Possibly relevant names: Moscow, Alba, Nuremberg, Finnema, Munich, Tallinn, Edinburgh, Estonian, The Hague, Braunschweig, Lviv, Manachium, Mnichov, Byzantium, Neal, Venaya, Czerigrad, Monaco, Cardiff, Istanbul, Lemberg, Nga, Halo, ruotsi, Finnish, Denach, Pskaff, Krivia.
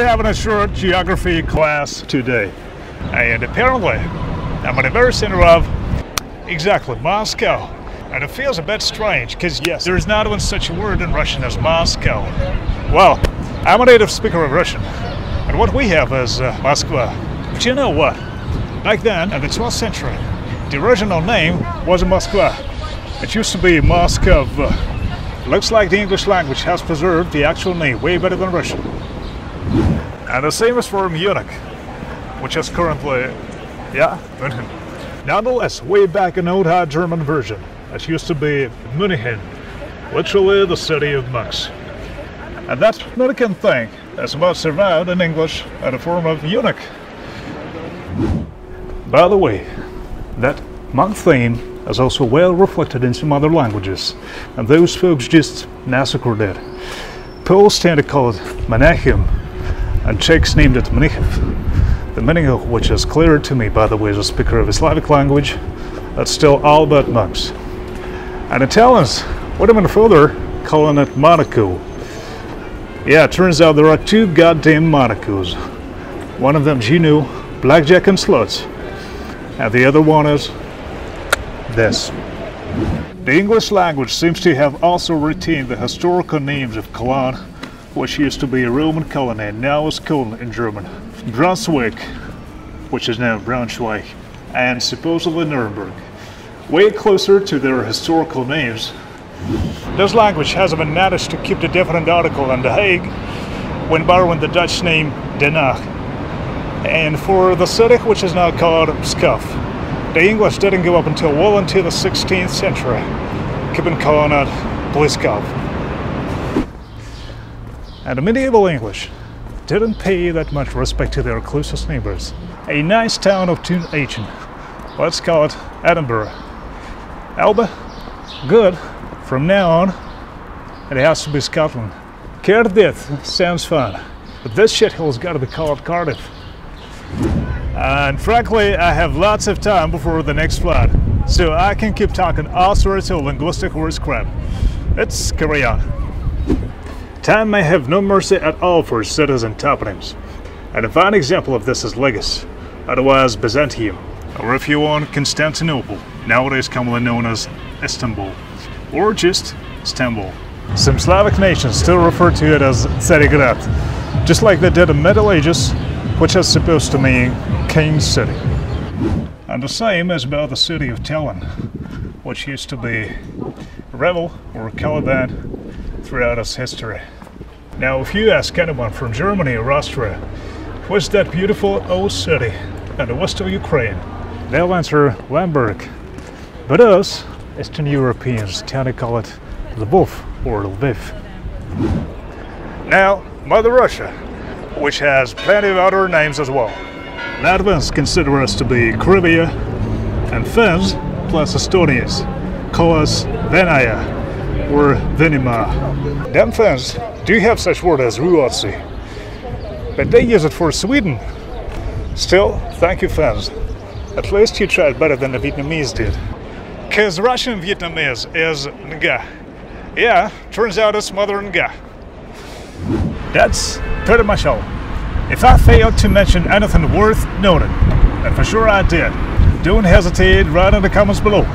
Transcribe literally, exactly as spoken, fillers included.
we're having a short geography class today, and apparently I'm in a very center of exactly Moscow, and it feels a bit strange because yes, there's not one such word in Russian as Moscow. Well, I'm a native speaker of Russian, and what we have is uh, Moskva. But you know what? Back then, in the twelfth century, the original name was Moskva. It used to be Moscow. Looks like the English language has preserved the actual name way better than Russian. And the same is for Munich, which is currently, yeah, München. Nonetheless, way back in old high German version, it used to be Mnichov, literally the city of monks. And that Mnichov thing has about survived in English in the form of Munich. By the way, that monk theme is also well reflected in some other languages, and those folks just massacred it. Poles tend to call it Manachium, and Czechs named it Mnichov. The meaning of which is clearer to me, by the way, as a speaker of a Slavic language, that's still all about monks. And Italians went even further, calling it Monaco. Yeah, it turns out there are two goddamn Monacos. One of them, you know, blackjack and slots, and the other one is this. The English language seems to have also retained the historical names of Cologne, which used to be a Roman colony and now is Cologne in German, Braunschweig, which is now Braunschweig, and supposedly Nuremberg, way closer to their historical names. This language has been managed to keep the different article in The Hague when borrowing the Dutch name Denach, and for the city which is now called Pskaff. The English didn't give up until well into the sixteenth century, keeping calling it Pskaff. And the medieval English didn't pay that much respect to their closest neighbors. A nice town of Tun Achen, let's call it Edinburgh. Alba, good, from now on, it has to be Scotland. Cardiff sounds fun, but this shithole's gotta be called Cardiff. And frankly, I have lots of time before the next flight, so I can keep talking all sorts of linguistic horse crap. Let's carry on. Time may have no mercy at all for citizen toponyms, and a fine example of this is Legis, otherwise Byzantium, or if you want, Constantinople, nowadays commonly known as Istanbul, or just Istanbul. Some Slavic nations still refer to it as Czerigrad, just like they did in the Middle Ages, which is supposed to mean King's City. And the same is about the city of Tallinn, which used to be Revel or Calaban throughout its history. Now, if you ask anyone from Germany or Austria, what's that beautiful old city in the west of Ukraine? They'll answer Lemberg. But us, Eastern Europeans, tend to call it Lviv or Lviv. Now, Mother Russia, which has plenty of other names as well. Latvians consider us to be Krivia, and Finns, plus Estonians, call us Venaya or Finnema. Them Finns do have such word as ruotsi, but they use it for Sweden. Still, thank you Finns. At least you tried better than the Vietnamese did. Cause Russian Vietnamese is Nga. Yeah, turns out it's Mother Nga. That's pretty much all. If I failed to mention anything worth noting, and for sure I did, don't hesitate, write in the comments below.